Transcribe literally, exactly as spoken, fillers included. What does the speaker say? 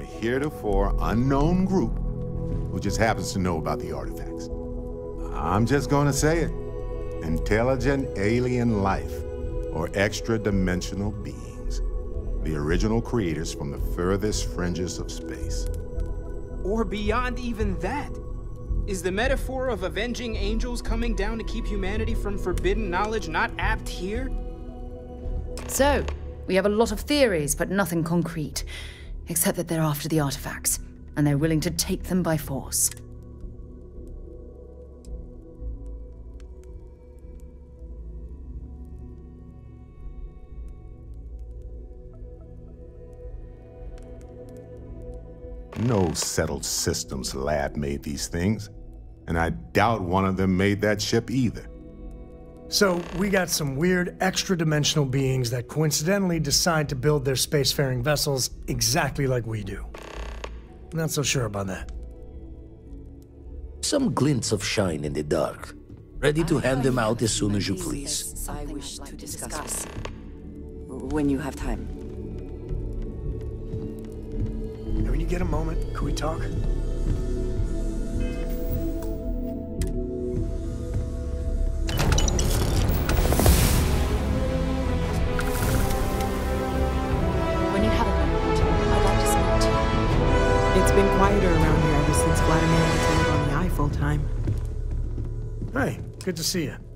a heretofore unknown group who just happens to know about the artifacts. I'm just gonna say it. Intelligent alien life, or extra-dimensional beings. The original creators from the furthest fringes of space. Or beyond even that. Is the metaphor of avenging angels coming down to keep humanity from forbidden knowledge not apt here? So, we have a lot of theories, but nothing concrete. Except that they're after the artifacts, and they're willing to take them by force. No settled systems lab made these things, and I doubt one of them made that ship either. So, we got some weird extra-dimensional beings that coincidentally decide to build their spacefaring vessels exactly like we do. Not so sure about that. Some glints of shine in the dark, ready to hand them out as soon as you please. I wish to discuss when you have time. When you get a moment, can we talk? It's been quieter around here ever since Vladimir was on the eye full time. Hey, good to see you.